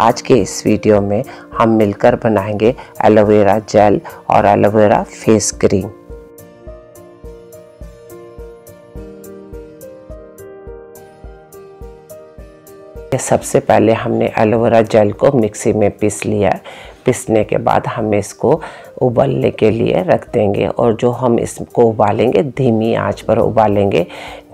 आज के इस वीडियो में हम मिलकर बनाएंगे एलोवेरा जेल और एलोवेरा फेस क्रीम। सबसे पहले हमने एलोवेरा जेल को मिक्सी में पीस लिया। पीसने के बाद हम इसको उबालने के लिए रख देंगे और जो हम इसको उबालेंगे धीमी आंच पर उबालेंगे।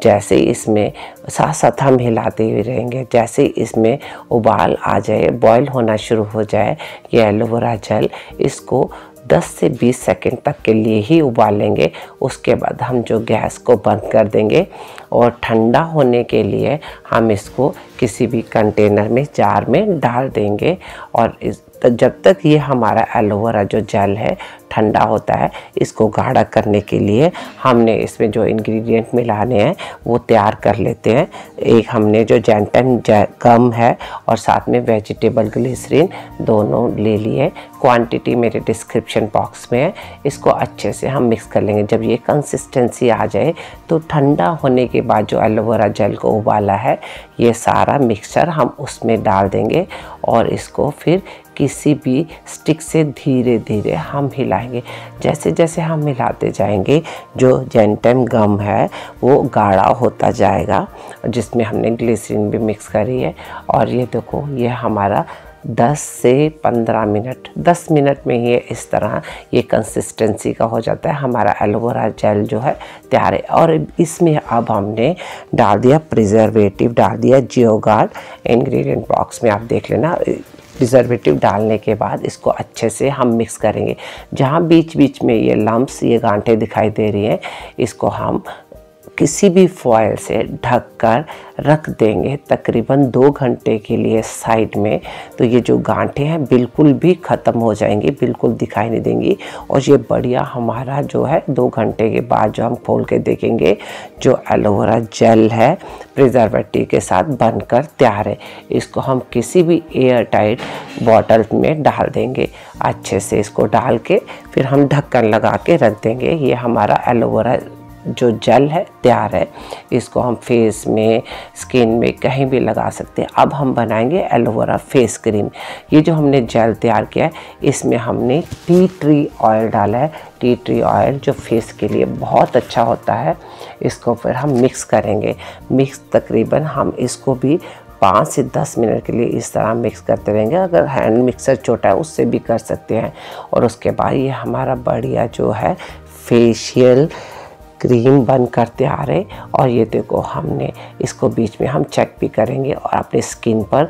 जैसे इसमें साथ साथ हम हिलाते हुए रहेंगे। जैसे इसमें उबाल आ जाए, बॉयल होना शुरू हो जाए ये एलोवेरा जेल, इसको 10 से 20 सेकंड तक के लिए ही उबालेंगे। उसके बाद हम जो गैस को बंद कर देंगे और ठंडा होने के लिए हम इसको किसी भी कंटेनर में, जार में डाल देंगे। और जब तक ये हमारा एलोवेरा जो जेल है ठंडा होता है, इसको गाढ़ा करने के लिए हमने इसमें जो इंग्रेडिएंट मिलाने हैं वो तैयार कर लेते हैं। एक हमने जो xanthan गम है और साथ में वेजिटेबल ग्लिसरीन दोनों ले लिए। क्वांटिटी मेरे डिस्क्रिप्शन बॉक्स में है। इसको अच्छे से हम मिक्स कर लेंगे। जब ये कंसिस्टेंसी आ जाए तो ठंडा होने के बाद जो एलोवेरा जेल को उबाला है ये सारा मिक्सचर हम उसमें डाल देंगे और इसको फिर किसी भी स्टिक से धीरे धीरे हम हिलाएंगे। जैसे जैसे हम हिलाते जाएंगे जो xanthan गम है वो गाढ़ा होता जाएगा, जिसमें हमने ग्लिसरीन भी मिक्स करी है। और ये देखो, ये हमारा 10 से 15 मिनट, 10 मिनट में ये इस तरह ये कंसिस्टेंसी का हो जाता है। हमारा एलोवेरा जेल जो है तैयार है। और इसमें अब हमने डाल दिया प्रिजर्वेटिव, डाल दिया जियोगार्ड। इंग्रेडिएंट बॉक्स में आप देख लेना। प्रिजर्वेटिव डालने के बाद इसको अच्छे से हम मिक्स करेंगे। जहाँ बीच बीच में ये लम्ब्स, ये गांठें दिखाई दे रही हैं, इसको हम किसी भी फॉयल से ढककर रख देंगे तकरीबन 2 घंटे के लिए साइड में। तो ये जो गांठें हैं बिल्कुल भी ख़त्म हो जाएंगी, बिल्कुल दिखाई नहीं देंगी। और ये बढ़िया हमारा जो है 2 घंटे के बाद जो हम खोल के देखेंगे जो एलोवेरा जेल है प्रिजर्वेटिव के साथ बनकर तैयार है। इसको हम किसी भी एयर टाइट बॉटल में डाल देंगे। अच्छे से इसको डाल के फिर हम ढक्कन लगा के रख देंगे। ये हमारा एलोवेरा जो जेल है तैयार है। इसको हम फेस में, स्किन में कहीं भी लगा सकते हैं। अब हम बनाएंगे एलोवेरा फेस क्रीम। ये जो हमने जेल तैयार किया है इसमें हमने टी ट्री ऑयल डाला है। टी ट्री ऑयल जो फेस के लिए बहुत अच्छा होता है। इसको फिर हम मिक्स करेंगे। मिक्स तकरीबन हम इसको भी 5 से 10 मिनट के लिए इस तरह मिक्स करते रहेंगे। अगर हैंड मिक्सर छोटा है उससे भी कर सकते हैं। और उसके बाद ये हमारा बढ़िया जो है फेशियल क्रीम बन करते आ रहे। और ये देखो, हमने इसको बीच में हम चेक भी करेंगे और अपने स्किन पर,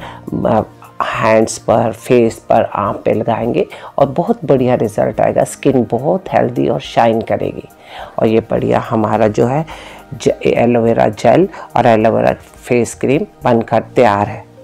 हैंड्स पर, फेस पर, आँख पे लगाएंगे और बहुत बढ़िया रिज़ल्ट आएगा। स्किन बहुत हेल्दी और शाइन करेगी। और ये बढ़िया हमारा जो है एलोवेरा जेल और एलोवेरा फेस क्रीम बन कर तैयार है।